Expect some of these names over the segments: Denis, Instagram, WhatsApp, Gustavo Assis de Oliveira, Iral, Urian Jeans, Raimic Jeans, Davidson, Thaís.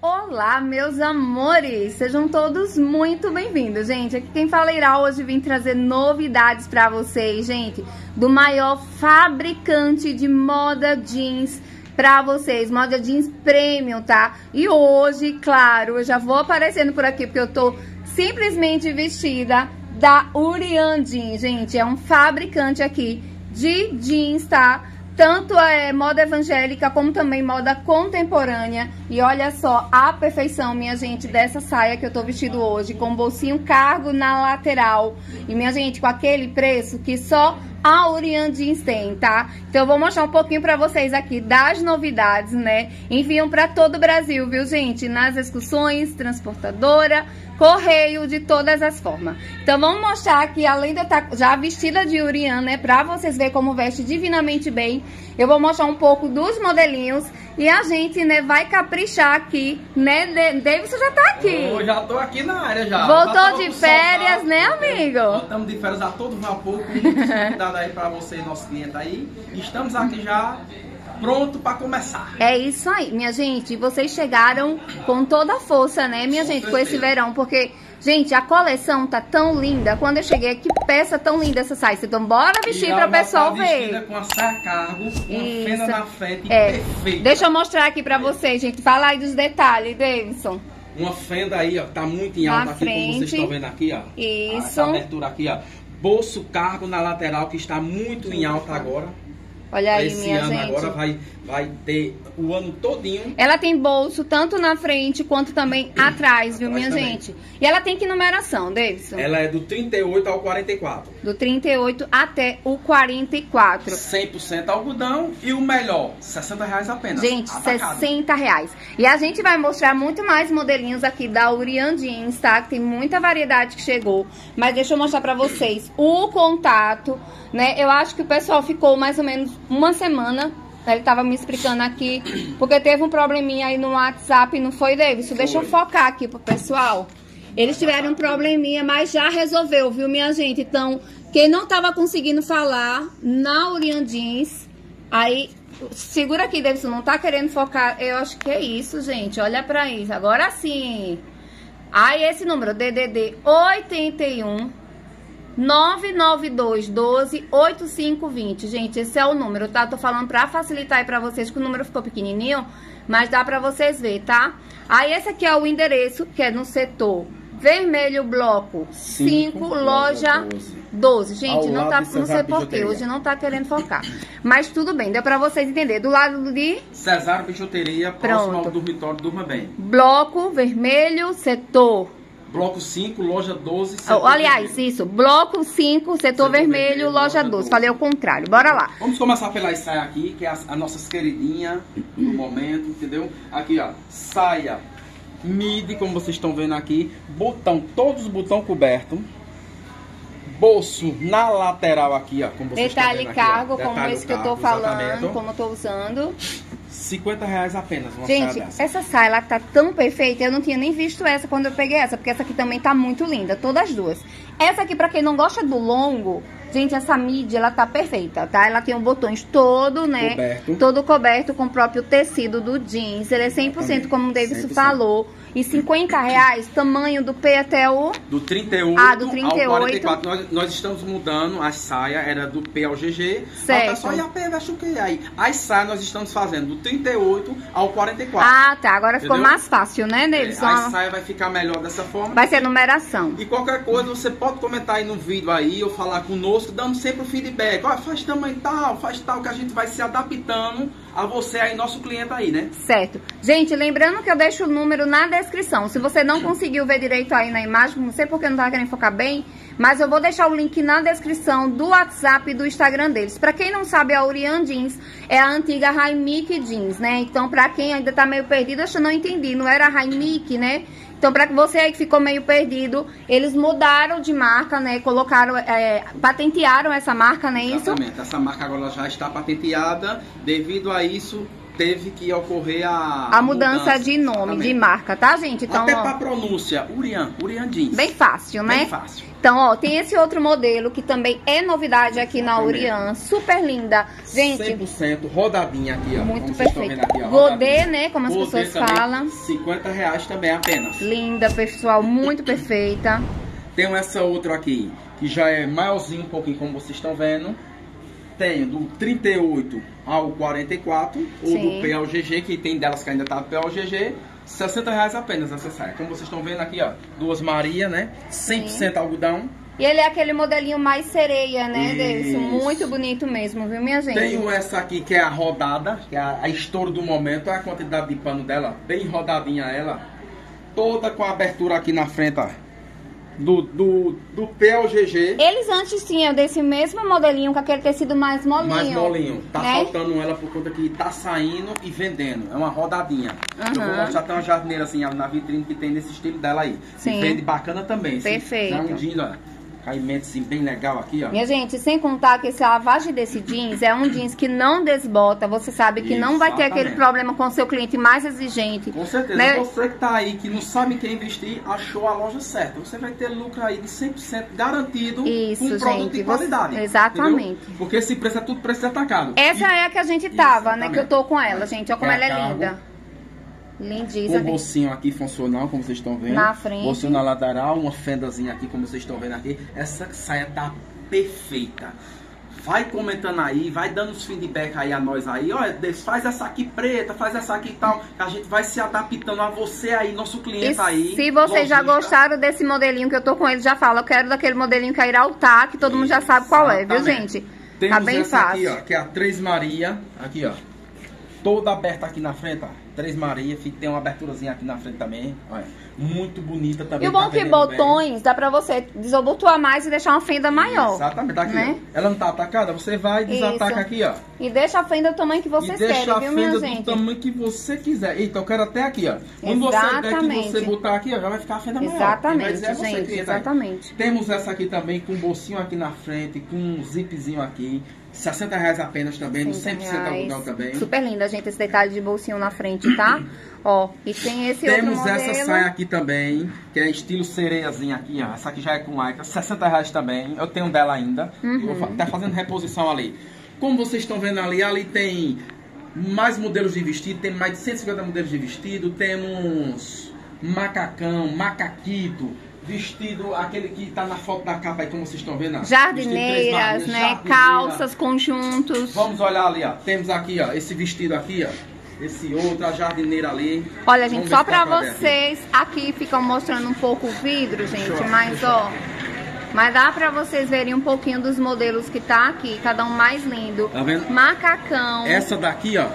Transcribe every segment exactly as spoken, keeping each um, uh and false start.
Olá, meus amores! Sejam todos muito bem-vindos, gente! Aqui quem fala é Iral, hoje vim trazer novidades pra vocês, gente, do maior fabricante de moda jeans pra vocês, moda jeans premium, tá? E hoje, claro, eu já vou aparecendo por aqui porque eu tô simplesmente vestida da Urian Jeans, gente, é um fabricante aqui de jeans, tá? Tanto é moda evangélica como também moda contemporânea. E olha só a perfeição, minha gente, dessa saia que eu tô vestido hoje, com bolsinho cargo na lateral. E, minha gente, com aquele preço que só a Urian Jeans tem, tá? Então eu vou mostrar um pouquinho pra vocês aqui das novidades, né? Enviam pra todo o Brasil, viu, gente? Nas excursões, transportadora, correio, de todas as formas. Então vamos mostrar aqui, além de eu estar já vestida de Urian, né? Pra vocês verem como veste divinamente bem. Eu vou mostrar um pouco dos modelinhos e a gente, né, vai caprichar aqui, né? Davidson já tá aqui. Eu já tô aqui na área já. Voltou de férias, né, amigo? Voltamos de férias a todo vapor, com aí para você, nosso cliente aí. Estamos aqui já pronto para começar. É isso aí, minha gente. Vocês chegaram com toda a força, né, minha com gente, certeza. Com esse verão, porque, gente, a coleção tá tão linda. Quando eu cheguei, que peça tão linda essa saia. Então, bora vestir para o pessoal ver. Com a saia cargo, uma fenda na frente, é. Perfeita. Deixa eu mostrar aqui para vocês, gente. Fala aí dos detalhes, Davidson. Uma fenda aí, ó, tá muito em alta na aqui, frente. Como vocês estão vendo aqui, ó. Isso. Essa abertura aqui, ó. Bolso cargo na lateral, que está muito em alta agora. Olha aí, esse minha ano gente. Agora vai, vai ter o ano todinho. Ela tem bolso tanto na frente quanto também atrás, viu, atrás minha também. Gente? E ela tem que numeração, Davidson? Ela é do trinta e oito ao quarenta e quatro. Do trinta e oito até o quarenta e quatro. cem por cento algodão e o melhor, sessenta reais apenas. Gente, atacado. sessenta reais. E a gente vai mostrar muito mais modelinhos aqui da Urian Jeans, tá? Que tem muita variedade que chegou. Mas deixa eu mostrar pra vocês o contato, né? Eu acho que o pessoal ficou mais ou menos uma semana, ele tava me explicando aqui, porque teve um probleminha aí no WhatsApp, não foi, Davidson? Deixa eu focar aqui pro pessoal. Eles tiveram um probleminha, mas já resolveu, viu, minha gente? Então, quem não tava conseguindo falar na Urian Jeans, aí, segura aqui, Davidson, não tá querendo focar. Eu acho que é isso, gente, olha pra isso. Agora sim. Aí, esse número, D D D oitenta e um... nove nove dois, doze, oitenta e cinco, vinte. Gente, esse é o número, tá? Tô falando pra facilitar aí pra vocês, que o número ficou pequenininho, mas dá pra vocês verem, tá? Aí, esse aqui é o endereço, que é no setor vermelho, bloco cinco, loja doze. Gente, não, tá, não sei porquê, hoje não tá querendo focar. Mas tudo bem, deu pra vocês entenderem. Do lado de... Cesário Bijuteria, próximo Pronto. Ao dormitório, durma bem. Bloco vermelho, setor... Bloco cinco, loja doze, setor Aliás, vermelho. Isso, bloco cinco, setor, setor vermelho, vermelho, loja doze. Falei o contrário, bora lá. Vamos começar pela saia aqui, que é as, as nossas queridinhas do momento, entendeu? Aqui, ó, saia midi, como vocês estão vendo aqui. Botão, todos os botões cobertos. Bolso na lateral aqui, ó, como vocês Detalhe estão vendo cargo, aqui, ó. Detalhe como esse cargo, que eu tô falando, exatamente. Como eu tô usando. cinquenta reais apenas. Uma gente, saia dessa. Essa saia ela tá tão perfeita. Eu não tinha nem visto essa quando eu peguei essa, porque essa aqui também tá muito linda, todas as duas. Essa aqui, pra quem não gosta do longo, gente, essa mídia ela tá perfeita, tá? Ela tem um botões todo, né? Coberto. Todo coberto com o próprio tecido do jeans. Ele é cem por cento, exatamente. Como o Davidson falou. E cinquenta reais, tamanho do P até o... Do trinta e oito, ah, do trinta e oito ao quarenta e quatro. Nós, nós estamos mudando a saia, era do P ao G G. Certo. Só e a P, acho que aí. As saias nós estamos fazendo do trinta e oito ao quarenta e quatro. Ah, tá. Agora ficou entendeu? Mais fácil, né, Davidson? É, a saia vai ficar melhor dessa forma. Vai ser numeração. E qualquer coisa, você pode comentar aí no vídeo aí, ou falar conosco, dando sempre o feedback. Ó, faz tamanho tal, faz tal, que a gente vai se adaptando a você aí, nosso cliente aí, né? Certo. Gente, lembrando que eu deixo o número na descrição. Se você não conseguiu ver direito aí na imagem, não sei porque não tava querendo focar bem, mas eu vou deixar o link na descrição do WhatsApp e do Instagram deles. Pra quem não sabe, a Urian Jeans é a antiga Raimic Jeans, né? Então, pra quem ainda tá meio perdido, acho que eu não entendi. Não era Raimic, né? Então, pra você aí que ficou meio perdido, eles mudaram de marca, né? Colocaram, é, patentearam essa marca, né? Exatamente. Isso? Essa marca agora já está patenteada. Devido a isso, teve que ocorrer a... A mudança, mudança de nome, exatamente, de marca, tá, gente? Então, até ó, pra pronúncia, Urian, Urian Jeans. Bem fácil, né? Bem fácil. Então, ó, tem esse outro modelo que também é novidade aqui na Urian. Super linda. Gente, cem por cento rodadinha aqui, ó. Muito perfeito. Aqui, ó, Godê, né? Como as Godê pessoas também, falam. cinquenta reais também apenas. Linda, pessoal. Muito perfeita. Tenho essa outra aqui, que já é maiorzinho um pouquinho, como vocês estão vendo. Tenho do trinta e oito ao quarenta e quatro, ou sim, do P ao G G, que tem delas que ainda tá do P ao G G. sessenta reais apenas essa saia. Como vocês estão vendo aqui, ó, duas Maria, né? cem por cento sim, algodão. E ele é aquele modelinho mais sereia, né, Davidson? Muito bonito mesmo, viu, minha gente? Tenho essa aqui que é a rodada, que é a, a estouro do momento. Olha a quantidade de pano dela, bem rodadinha ela. Toda com a abertura aqui na frente, ó. Do, do, do P L G G. Eles antes tinham desse mesmo modelinho, com aquele tecido mais molinho. Mais molinho. Tá, né, faltando ela por conta que tá saindo e vendendo. É uma rodadinha. Uhum. Eu vou mostrar, tem uma jardineira assim, na vitrine, que tem nesse estilo dela aí. Sim. E vende bacana também. Perfeito. Dá um jeans, ó, caimento assim, bem legal aqui, ó. Minha gente, sem contar que essa lavagem desse jeans é um jeans que não desbota. Você sabe que exatamente, não vai ter aquele problema com o seu cliente mais exigente. Com certeza. Né? Você que tá aí, que não sabe quem investir, achou a loja certa. Você vai ter lucro aí de cem por cento garantido. Isso, com um produto de qualidade. Você... Exatamente. Entendeu? Porque esse preço é tudo preço de atacado. Essa e... é a que a gente tava, exatamente, né? Que eu tô com ela, gente. Olha como é ela é carro, linda. Lindíssima. O bolsinho aqui funcional, como vocês estão vendo. Na frente. Bolsinho na lateral, uma fendazinha aqui, como vocês estão vendo aqui. Essa saia tá perfeita. Vai comentando aí, vai dando os feedback aí a nós aí. Olha, faz essa aqui preta, faz essa aqui e tal. A gente vai se adaptando a você aí, nosso cliente e aí. Se vocês logística, já gostaram desse modelinho que eu tô com ele, já fala. Eu quero daquele modelinho que a Iral tá, que todo mundo já sabe qual é, viu, gente? Temos tá bem essa fácil. Aqui, ó, que é a Três Maria. Aqui, ó. Toda aberta aqui na frente, ó. Três Maria, tem uma aberturazinha aqui na frente também. Olha, muito bonita também. E o bom tá que botões bem, dá pra você desobotoar mais e deixar uma fenda maior. Exatamente, tá aqui, né? Ela não tá atacada, você vai e desataca isso aqui, ó. E deixa a fenda do tamanho que vocês querem, viu, minha gente? Deixa a fenda do tamanho que você quiser. Eita, eu quero até aqui, ó. Quando exatamente, você der que você botar aqui, ó, já vai ficar a fenda maior. Exatamente, dizer, é você, gente, que exatamente. Aí. Temos essa aqui também, com um bolsinho aqui na frente, com um zipzinho aqui. sessenta reais apenas também, no cem por cento algodão também. Super linda, gente, esse detalhe de bolsinho na frente, tá? Ó, e tem esse temos outro modelo. Essa saia aqui também, que é estilo sereiazinha aqui, ó. Essa aqui já é com lycra, sessenta reais também. Eu tenho dela ainda. Uhum. Vou, tá fazendo reposição ali. Como vocês estão vendo ali, ali tem mais modelos de vestido. Tem mais de cento e cinquenta modelos de vestido. Temos macacão, macaquito. Vestido, aquele que tá na foto da capa aí, como vocês estão vendo. Jardineiras, marinhas, né? Jardineira. Calças, conjuntos. Vamos olhar ali, ó. Temos aqui, ó, esse vestido aqui, ó. Esse outro, a jardineira ali. Olha, gente, só pra vocês, aqui ficam mostrando um pouco o vidro, gente, mas ó, mas dá pra vocês verem um pouquinho dos modelos que tá aqui, cada um mais lindo. Tá vendo? Macacão. Essa daqui, ó,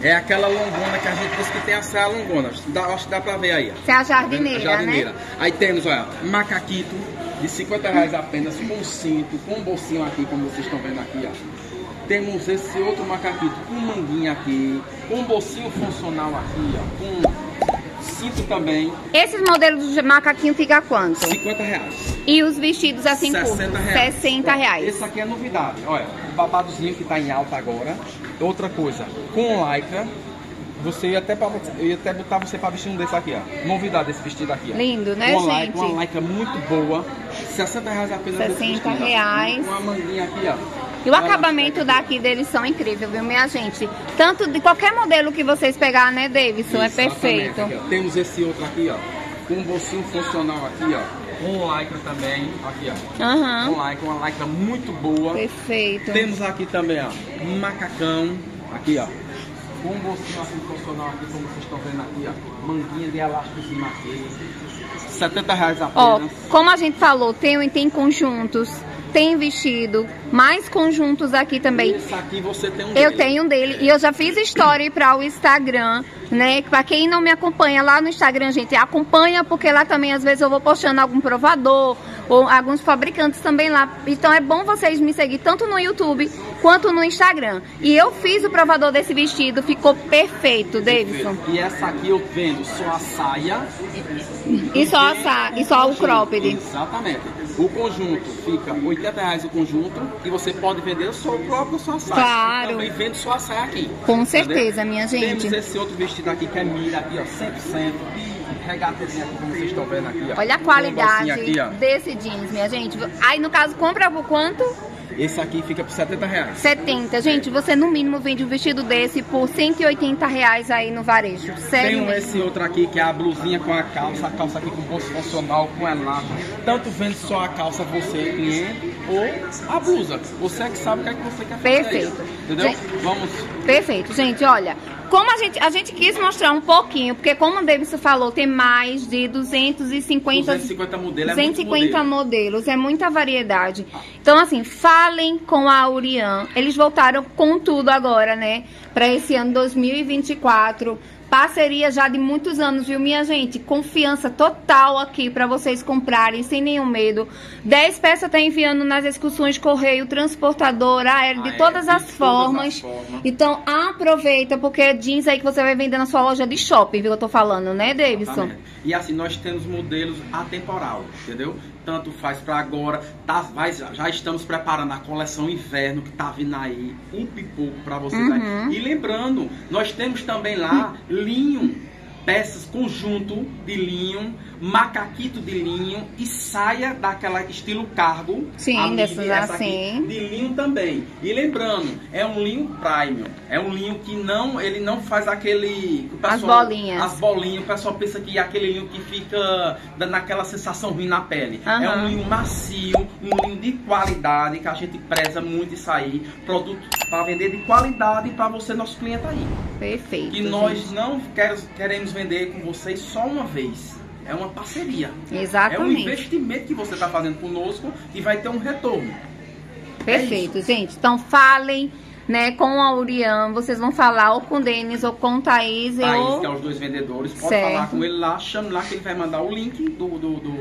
é aquela longona que a gente disse que tem a saia longona. Dá, acho que dá pra ver aí, ó. Essa é a jardineira, a jardineira, né? Aí temos, olha, macaquito de cinquenta reais apenas, com cinto, com um bolsinho aqui, como vocês estão vendo aqui, ó. Temos esse outro macaquito com manguinha aqui, com bolsinho funcional aqui, ó, com cinto também. Esses modelos de macaquinho fica quanto? cinquenta reais. E os vestidos assim curtos? sessenta reais. sessenta reais. Esse aqui é novidade, olha, o babadozinho que tá em alta agora. Outra coisa, com lycra, você ia até, pra, ia até botar você pra vestir um desse aqui, ó. Novidade esse vestido aqui, ó. Lindo, né, com gente? Lycra, uma lycra muito boa, sessenta reais apenas esse vestido. sessenta reais. Com a manguinha aqui, ó. E o acabamento daqui deles são incríveis, viu, minha gente? Tanto de qualquer modelo que vocês pegarem, né, Davidson? Exatamente, é perfeito. Aqui, temos esse outro aqui, ó. Com um bolsinho funcional aqui, ó. Com lycra também. Aqui, ó. Uhum. Com lycra, uma lycra muito boa. Perfeito. Temos aqui também, ó. Um macacão. Aqui, ó. Com um bolsinho assim funcional aqui, como vocês estão vendo aqui, ó. Manguinha de elásticozinho aqui. setenta reais apenas. Ó, como a gente falou, tem, tem conjuntos. Tem vestido, mais conjuntos aqui também. Esse aqui você tem um dele. Eu tenho um dele e eu já fiz story para o Instagram, né? Para quem não me acompanha lá no Instagram, gente, acompanha, porque lá também às vezes eu vou postando algum provador ou alguns fabricantes também lá. Então é bom vocês me seguir tanto no YouTube quanto no Instagram. E eu fiz o provador desse vestido, ficou perfeito, Davidson. E essa aqui eu vendo só a saia e só a saia e só o cropped. Exatamente. O conjunto fica oitenta reais o conjunto e você pode vender só o próprio sua saia. Claro. Também vende sua saia aqui. Com certeza, minha gente. Temos esse outro vestido aqui que é mira, aqui ó, cem por cento. Regatezinha aqui, como vocês estão vendo aqui ó. Olha a qualidade aqui, desse jeans, minha gente. Aí no caso, compra por quanto? Esse aqui fica por setenta reais. setenta, gente, você no mínimo vende um vestido desse por cento e oitenta reais aí no varejo. Sério. Tem um, esse outro aqui que é a blusinha com a calça, a calça aqui com bolso funcional, com elástico. Tanto vende só a calça, você cliente, ou a blusa. Você é que sabe o que é que você quer fazer. Perfeito. Isso, entendeu? Gente, vamos. Perfeito, gente, olha. Como a gente, a gente quis mostrar um pouquinho, porque como o Davidson falou, tem mais de duzentos e cinquenta modelos, duzentos e cinquenta é modelos, é muita variedade. Então assim, falem com a Urian, eles voltaram com tudo agora, né, para esse ano dois mil e vinte e quatro, parceria já de muitos anos, viu minha gente? Confiança total aqui para vocês comprarem sem nenhum medo. dez peças tá enviando nas excursões correio, transportador, aéreo, de todas as formas. Então aproveita, porque jeans aí que você vai vender na sua loja de shopping, viu? Eu tô falando, né, Davidson? Exatamente. E assim, nós temos modelos atemporal, entendeu? Tanto faz pra agora, tá, vai, já estamos preparando a coleção inverno que tá vindo aí, um pipoco pra vocês uhum. aí. E lembrando, nós temos também lá linho, peças, conjunto de linho, macaquito de linho e saia daquela estilo cargo. Sim, dessas assim. De linho também. E lembrando, é um linho premium. É um linho que não, ele não faz aquele... Pessoal, as bolinhas. As bolinhas. O pessoal pensa que é aquele linho que fica dando aquela sensação ruim na pele. Uhum. É um linho macio, um linho de qualidade, que a gente preza muito isso aí. Produto para vender de qualidade para você, nosso cliente aí. Perfeito. E nós gente. não queremos vender com vocês só uma vez. É uma parceria. Exatamente. É um investimento que você está fazendo conosco e vai ter um retorno. Perfeito, é gente. Então falem, né, com a Urian. Vocês vão falar ou com o Denis ou com o Thaís. Thaís, ou... que é os dois vendedores. Pode certo. falar com ele lá, chame lá que ele vai mandar o link do, do, do,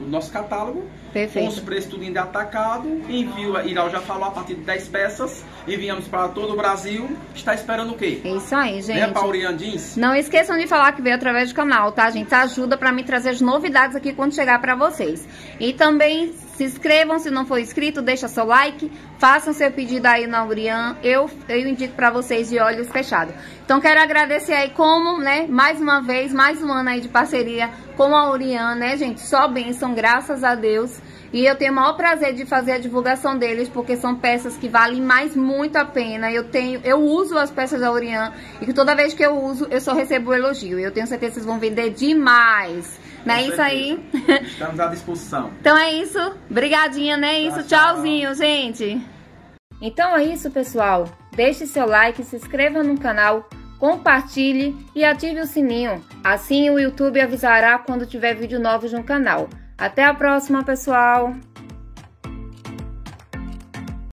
do nosso catálogo. Perfeito. Com os preços tudo ainda atacado. Envio, Iral já falou, a partir de dez peças. Enviamos para todo o Brasil. Está esperando o quê? É isso aí, gente. Né, Urian Jeans? Não esqueçam de falar que veio através do canal, tá, gente? Ajuda para mim trazer as novidades aqui quando chegar para vocês. E também se inscrevam, se não for inscrito, deixa seu like. Façam seu pedido aí na Urian. Eu, eu indico para vocês de olhos fechados. Então quero agradecer aí como, né, mais uma vez, mais um ano aí de parceria com a Urian, né, gente? Só bênção, graças a Deus. E eu tenho o maior prazer de fazer a divulgação deles, porque são peças que valem mais muito a pena. Eu tenho, eu uso as peças da Urian e que toda vez que eu uso, eu só recebo elogio. E eu tenho certeza que vocês vão vender demais. Não é isso aí? Estamos à disposição. Então é isso. Obrigadinha, né? Isso. Tchau, tchauzinho, gente. Então é isso, pessoal. Deixe seu like, se inscreva no canal, compartilhe e ative o sininho. Assim o YouTube avisará quando tiver vídeo novo no canal. Até a próxima, pessoal!